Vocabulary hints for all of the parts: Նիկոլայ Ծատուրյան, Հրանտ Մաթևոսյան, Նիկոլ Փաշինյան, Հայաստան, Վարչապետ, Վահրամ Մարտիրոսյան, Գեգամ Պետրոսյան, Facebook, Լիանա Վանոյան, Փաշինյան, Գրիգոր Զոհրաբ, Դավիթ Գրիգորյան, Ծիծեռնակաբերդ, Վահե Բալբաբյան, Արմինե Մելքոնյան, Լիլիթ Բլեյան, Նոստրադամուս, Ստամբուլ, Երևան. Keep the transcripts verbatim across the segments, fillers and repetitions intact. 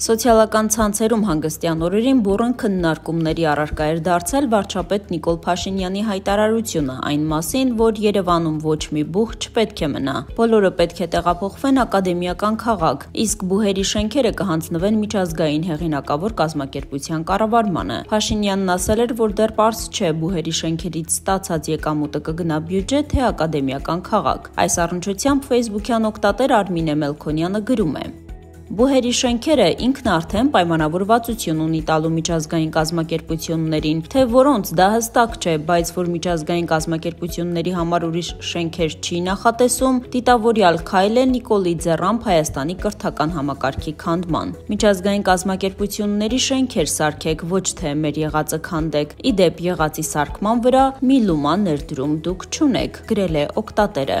Սոցիալական ցանցերում հանգստյան օրերին բուրըն քննարկումների առարկա էր դարձել վարչապետ Նիկոլ Փաշինյանի հայտարարությունը այն մասին, որ Երևանում ոչ մի բուհ չպետք է մնա։ Բոլորը պետք է տեղափոխվեն ակադեմիական քաղաք, իսկ բուհերի շենքերը կհանձնվեն միջազգային հեղինակավոր կազմակերպության կառավարմանը։ Փաշինյանն ասել էր, որ դեռ պարզ չէ բուհերի շենքերից ստացած եկամուտը կգնա բյուջե, թե ակադեմիական քաղաք։ Այս առնչությամբ Facebook-յան օգտատեր Արմինե Մելքոնյանը գրում է. Բուհերի շենքերը ինքն արդեն պայմանավորվածություն ունի տալու միջազգային կազմակերպություններին, թե որոնց դա հստակ չէ, բայց որ միջազգային կազմակերպությունների համար ուրիշ շենքեր չի նախատեսում, դիտավորյալ քայլը Նիկոլի ձեռամբ Հայաստանի կրթական համակարգի քանդման։ Միջազգային կազմակերպությունների շենքեր սարքեք, ոչ թե մեր եղածը քանդեք։ Ի դեպ, եղածի սարքման վրա մի լումա ներդրում դուք չունեք, գրել է օկտատերը։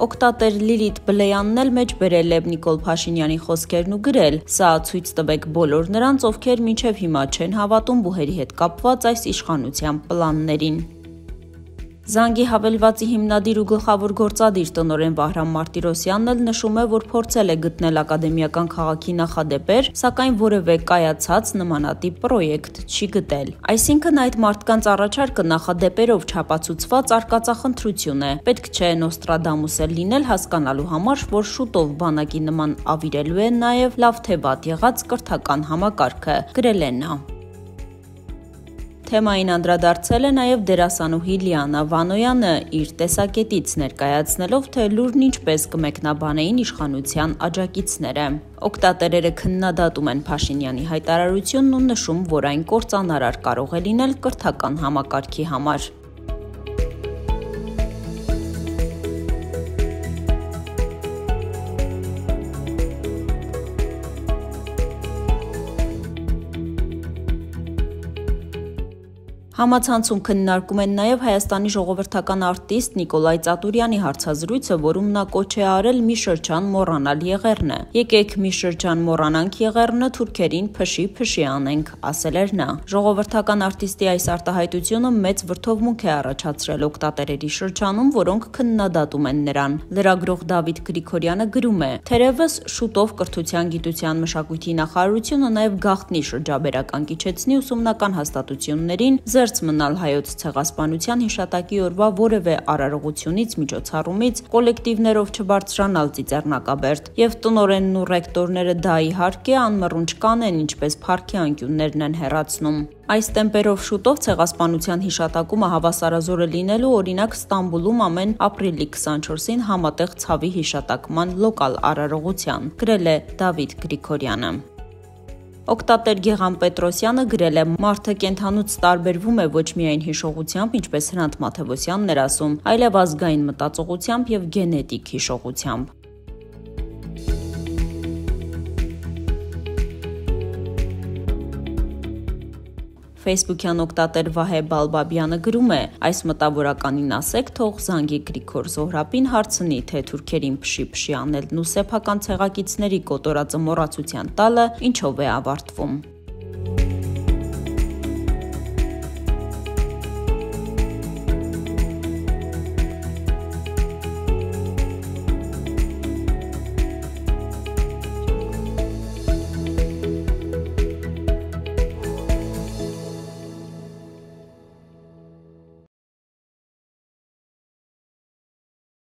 Օկտատեր Լիլիթ Բլեյանն էլ մեջ բերել է Նիկոլ Փաշինյանի խոսքերն ու գրել. «Սա ցույց տվեք բոլոր նրանց, ովքեր մինչև հիմա չեն հավատում բուհերի հետ կապված այս իշխանության պլաններին»։ Զանգի հավելվածի հիմնադիր ու գլխավոր գործադիր տնօրեն Վահրամ Մարտիրոսյանն էլ նշում է, որ փորձել է գտնել ակադեմիական քաղաքի նախադեպեր, սակայն որևէ կայացած նմանատիպ պրոյեկտ չի գտել։ Այսինքն այդ մարդկանց առաջարկը նախադեպերով չհապացուցված արկածախնդրություն է։ Պետք չէ Նոստրադամուսը լինել հասկանալու համար, որ շուտով բանակի նման ավիրելու է նաև լավ թե վատ եղած կրթական համակարգը, գրել է նա։ Թեմային անդրադարձել է նաև դերասանուհի Լիանա Վանոյանը իր տեսակետից ներկայացնելով, թե լուրն ինչպես կմեկնաբանեին իշխանության աջակիցները։ Օկտատերերը քննադատում են Փաշինյանի հայտարարությունն ու նշում, որ այն կործանարար կարող է լինել կրթական համակարգի համար։ Համացանցում քննարկում են նաև Հայաստանի ժողովրդական արտիստ Նիկոլայ Ծատուրյանի հարցազրույցը, որում նա կոչ է արել մի շրջան մոռանալ եղեռնը։ Եկեք մի շրջան մոռանանք եղեռնը, թուրքերին փշի-փշի անենք, ասել էր նա։ Ժողովրդական արտիստի այս արտահայտությունը մեծ վրդովմունք է առաջացրել օկտատերերի շրջանում, որոնք քննադատում են նրան։ Լրագրող Դավիթ Գրիգորյանը գրում է. «Թերևս շուտով կրթության, գիտության, մշակույթի նախարարությունը նաև գաղտնի շրջաբերական կիչեցնի ուսումնական հաստատություններին, մնալ հայոց ցեղասպանության հիշատակի օրվա որևէ արարողությունից, միջոցառումից, կոլեկտիվներով չբարձրանալ ծիծեռնակաբերտ, եւ տնօրենն ու ռեկտորները դա իհարկե անմռունչ կանեն, ինչպես փառքի անկյուններն են հեռացնում»։ Այս տեմպերով շուտով ցեղասպանության հիշատակումը հավասարազոր է լինելու, օրինակ Ստամբուլում ամեն ապրիլի քսանչորսին համատեղ ցավի հիշատակման լոկալ արարողության, գրել է Դավիթ Գրիգորյանը։ Օկտատեր Գեգամ Պետրոսյանը գրել է. «Մարդը կենթանուց տարբերվում է ոչ միայն հիշողությամբ, ինչպես Հրանտ Մաթևոսյանն էր ասում, այլև ազգային մտածողությամբ եւ գենետիկ հիշողությամբ»։ Facebook-յան օկտատեր Վահե Բալբաբյանը գրում է. «Այս մտավորականին ասեք, թող զանգի Գրիգոր Զոհրաբին, հարցնի, թե թուրքերին փշի-փշի անելն ու սեփական ցեղակիցների կոտորածը մոռացության տալը ինչով է ավարտվում»։